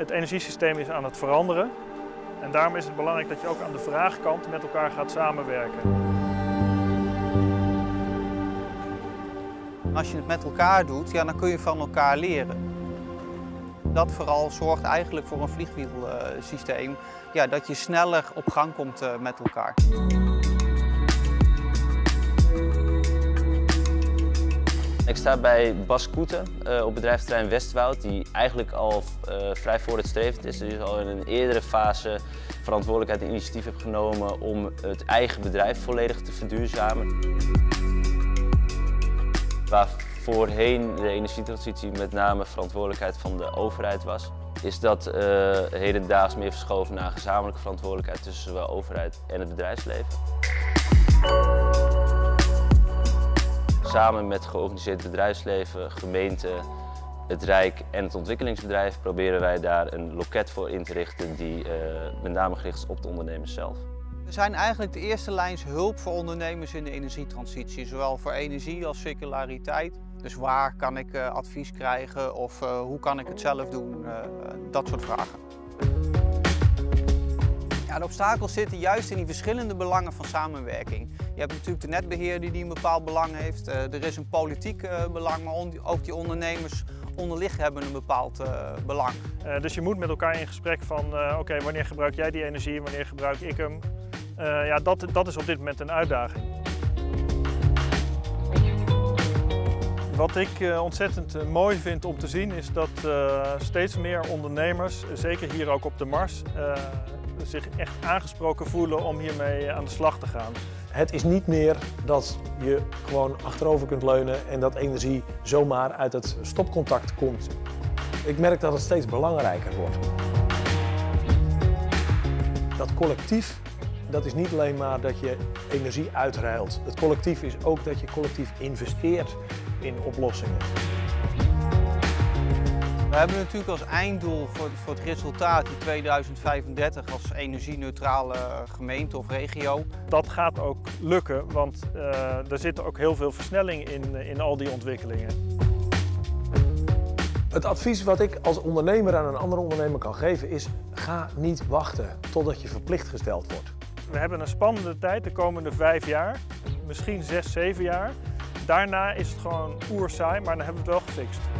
Het energiesysteem is aan het veranderen en daarom is het belangrijk dat je ook aan de vraagkant met elkaar gaat samenwerken. Als je het met elkaar doet, ja, dan kun je van elkaar leren. Dat vooral zorgt eigenlijk voor een vliegwielsysteem, ja, dat je sneller op gang komt met elkaar. Ik sta bij Bas Koeten op bedrijventerrein Westwoud, die eigenlijk al vrij vooruitstrevend is. Dus al in een eerdere fase verantwoordelijkheid en initiatief heeft genomen om het eigen bedrijf volledig te verduurzamen. Waar voorheen de energietransitie met name verantwoordelijkheid van de overheid was, is dat hedendaags meer verschoven naar gezamenlijke verantwoordelijkheid tussen zowel overheid en het bedrijfsleven. Samen met georganiseerd bedrijfsleven, gemeente, het Rijk en het ontwikkelingsbedrijf proberen wij daar een loket voor in te richten die met name gericht is op de ondernemers zelf. We zijn eigenlijk de eerste lijns hulp voor ondernemers in de energietransitie, zowel voor energie als circulariteit. Dus waar kan ik advies krijgen of hoe kan ik het zelf doen, dat soort vragen. Ja, de obstakels zitten juist in die verschillende belangen van samenwerking. Je hebt natuurlijk de netbeheerder die een bepaald belang heeft, er is een politiek belang, maar ook die ondernemers onderliggen hebben een bepaald belang. Dus je moet met elkaar in gesprek van oké, wanneer gebruik jij die energie, wanneer gebruik ik hem? Ja, dat is op dit moment een uitdaging. Wat ik ontzettend mooi vind om te zien is dat steeds meer ondernemers, zeker hier ook op de Mars, zich echt aangesproken voelen om hiermee aan de slag te gaan. Het is niet meer dat je gewoon achterover kunt leunen en dat energie zomaar uit het stopcontact komt. Ik merk dat het steeds belangrijker wordt. Dat collectief, dat is niet alleen maar dat je energie uitruilt. Het collectief is ook dat je collectief investeert in oplossingen. We hebben natuurlijk als einddoel voor het resultaat in 2035 als energie-neutrale gemeente of regio. Dat gaat ook lukken, want er zit ook heel veel versnelling in al die ontwikkelingen. Het advies wat ik als ondernemer aan een andere ondernemer kan geven is: ga niet wachten totdat je verplicht gesteld wordt. We hebben een spannende tijd de komende 5 jaar, misschien 6, 7 jaar. Daarna is het gewoon oerzaai, maar dan hebben we het wel gefixt.